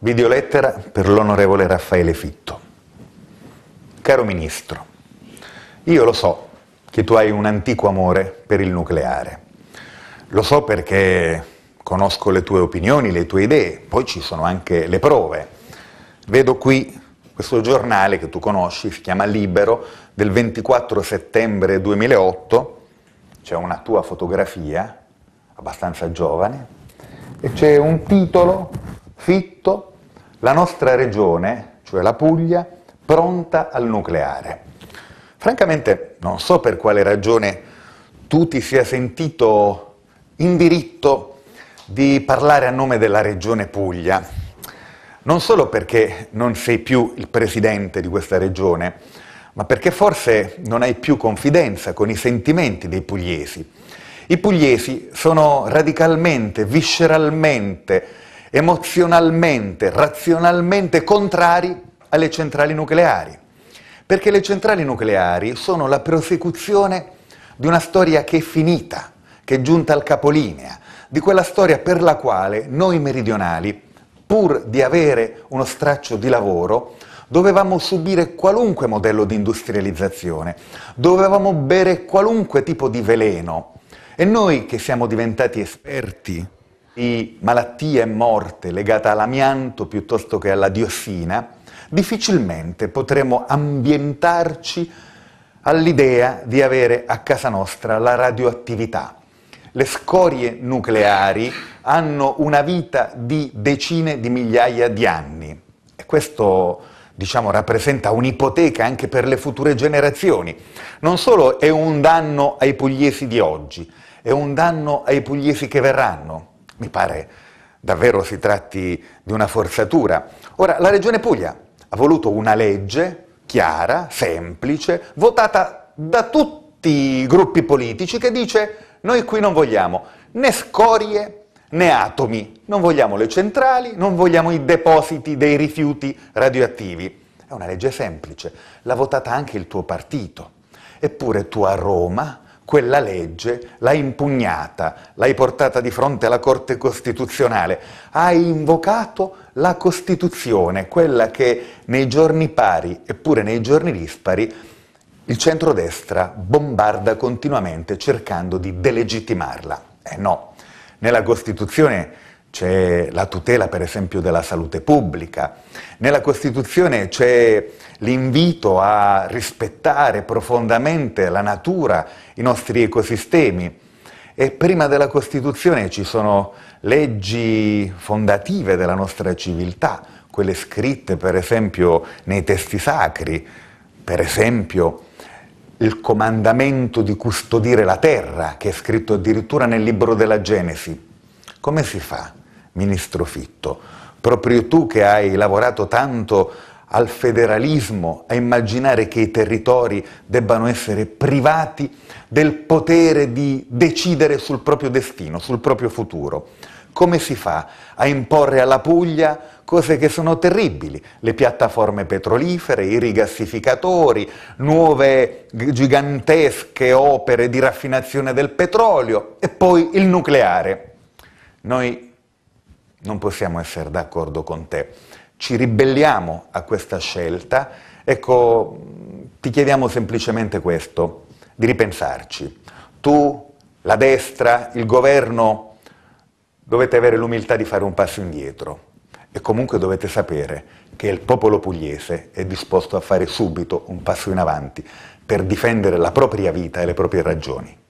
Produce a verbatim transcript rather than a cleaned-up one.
Videolettera per l'onorevole Raffaele Fitto. Caro Ministro, io lo so che tu hai un antico amore per il nucleare. Lo so perché conosco le tue opinioni, le tue idee, poi ci sono anche le prove. Vedo qui questo giornale che tu conosci, si chiama Libero, del ventiquattro settembre duemilaotto, c'è una tua fotografia, abbastanza giovane, e c'è un titolo, Fitto, la nostra regione, cioè la Puglia, pronta al nucleare. Francamente non so per quale ragione tu ti sia sentito in diritto di parlare a nome della regione Puglia, non solo perché non sei più il presidente di questa regione, ma perché forse non hai più confidenza con i sentimenti dei pugliesi. I pugliesi sono radicalmente, visceralmente, emozionalmente, razionalmente contrari alle centrali nucleari, perché le centrali nucleari sono la prosecuzione di una storia che è finita, che è giunta al capolinea, di quella storia per la quale noi meridionali, pur di avere uno straccio di lavoro, dovevamo subire qualunque modello di industrializzazione, dovevamo bere qualunque tipo di veleno, e noi che siamo diventati esperti di malattie e morte legate all'amianto piuttosto che alla diossina, difficilmente potremo ambientarci all'idea di avere a casa nostra la radioattività. Le scorie nucleari hanno una vita di decine di migliaia di anni e questo, diciamo, rappresenta un'ipoteca anche per le future generazioni. Non solo è un danno ai pugliesi di oggi, è un danno ai pugliesi che verranno. Mi pare davvero si tratti di una forzatura. Ora, la Regione Puglia ha voluto una legge chiara, semplice, votata da tutti i gruppi politici, che dice: noi qui non vogliamo né scorie né atomi, non vogliamo le centrali, non vogliamo i depositi dei rifiuti radioattivi. È una legge semplice, l'ha votata anche il tuo partito. Eppure tu a Roma quella legge l'hai impugnata, l'hai portata di fronte alla Corte Costituzionale, hai invocato la Costituzione, quella che nei giorni pari, eppure nei giorni dispari, il centrodestra bombarda continuamente cercando di delegittimarla. Eh no, nella Costituzione c'è la tutela per esempio della salute pubblica, nella Costituzione c'è l'invito a rispettare profondamente la natura, i nostri ecosistemi, e prima della Costituzione ci sono leggi fondative della nostra civiltà, quelle scritte per esempio nei testi sacri, per esempio il comandamento di custodire la terra, che è scritto addirittura nel libro della Genesi. Come si fa? Ministro Fitto, proprio tu che hai lavorato tanto al federalismo, a immaginare che i territori debbano essere privati del potere di decidere sul proprio destino, sul proprio futuro. Come si fa a imporre alla Puglia cose che sono terribili? Le piattaforme petrolifere, i rigassificatori, nuove gigantesche opere di raffinazione del petrolio e poi il nucleare. Noi non possiamo essere d'accordo con te, ci ribelliamo a questa scelta. Ecco, ti chiediamo semplicemente questo, di ripensarci. Tu, la destra, il governo, dovete avere l'umiltà di fare un passo indietro e comunque dovete sapere che il popolo pugliese è disposto a fare subito un passo in avanti per difendere la propria vita e le proprie ragioni.